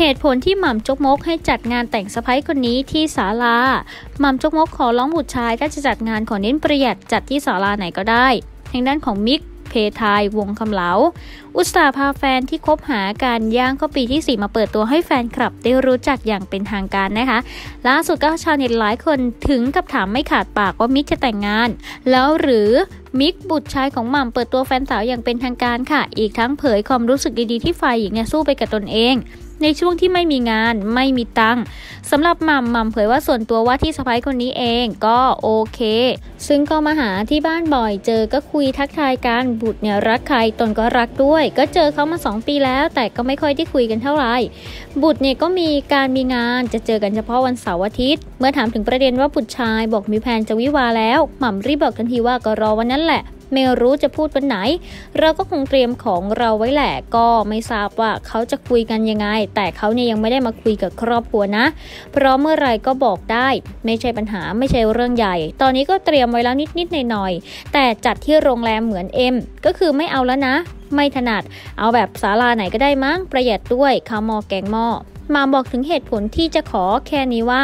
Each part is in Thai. เหตุผลที่หม่ำจกมกให้จัดงานแต่งสะใภ้คนนี้ที่ศาลาหม่ำจกมกขอร้องบุตรชายถ้าจะจัดงานขอเน้นประหยัดจัดที่ศาลาไหนก็ได้ทางด้านของมิกเพทายวงคำเหลาอุตส่าห์พาแฟนที่คบหากันย่างเข้าปีที่4มาเปิดตัวให้แฟนคลับได้รู้จักอย่างเป็นทางการนะคะล่าสุดก็ชาวเน็ตหลายคนถึงกับถามไม่ขาดปากว่ามิกจะแต่งงานแล้วหรือมิกบุตรชายของหม่ำเปิดตัวแฟนสาวอย่างเป็นทางการค่ะอีกทั้งเผยความรู้สึกดีๆที่ฝ่ายหญิงสู้ไปกับตนเองในช่วงที่ไม่มีงานไม่มีตังค์สำหรับหม่ำเผยว่าส่วนตัวว่าที่สะใภ้คนนี้เองก็โอเคซึ่งก็มาหาที่บ้านบ่อยเจอก็คุยทักทายกันบุตรเนี่ยรักใครตนก็รักด้วยก็เจอเขามา2 ปีแล้วแต่ก็ไม่ค่อยได้คุยกันเท่าไหร่บุตรเนี่ยก็มีการมีงานจะเจอกันเฉพาะวันเสาร์อาทิตย์เมื่อถามถึงประเด็นว่าบุตรชายบอกมีแผนจะวิวาแล้วหม่ำรีบบอกทันทีว่าก็รอวันนั้นแหละไม่รู้จะพูดวันไหนเราก็คงเตรียมของเราไว้แหละก็ไม่ทราบว่าเขาจะคุยกันยังไงแต่เขาเนี่ยยังไม่ได้มาคุยกับครอบครัวนะเพราะเมื่อไรก็บอกได้ไม่ใช่ปัญหาไม่ใช่เรื่องใหญ่ตอนนี้ก็เตรียมไว้แล้วนิดๆหน่อยๆแต่จัดที่โรงแรมเหมือนเอ็มก็คือไม่เอาแล้วนะไม่ถนัดเอาแบบศาลาไหนก็ได้มั้งประหยัดด้วยข้าวหม้อแกงหม้อมาบอกถึงเหตุผลที่จะขอแค่นี้ว่า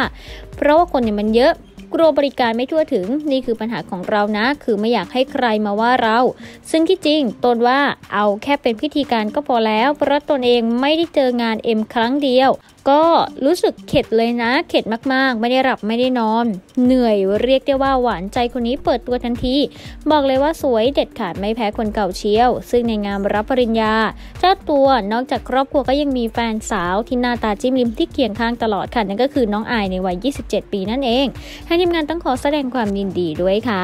เพราะว่าคนเนี่ยมันเยอะกลัวบริการไม่ทั่วถึงนี่คือปัญหาของเรานะคือไม่อยากให้ใครมาว่าเราซึ่งที่จริงตนว่าเอาแค่เป็นพิธีการก็พอแล้วเพราะตนเองไม่ได้เจองานเอ็มครั้งเดียวก็รู้สึกเข็ดเลยนะเข็ดมากๆไม่ได้หลับไม่ได้นอนเหนื่อยเรียกได้ว่าหวานใจคนนี้เปิดตัวทันทีบอกเลยว่าสวยเด็ดขาดไม่แพ้คนเก่าเชียวซึ่งในงานรับปริญญาเจ้าตัวนอกจากครอบครัวก็ยังมีแฟนสาวที่หน้าตาจิ้มลิ้มที่เคียงข้างตลอดค่ะนั่นก็คือน้องอายในวัย 27 ปีนั่นเองให้ทีมงานต้องขอแสดงความยินดีด้วยค่ะ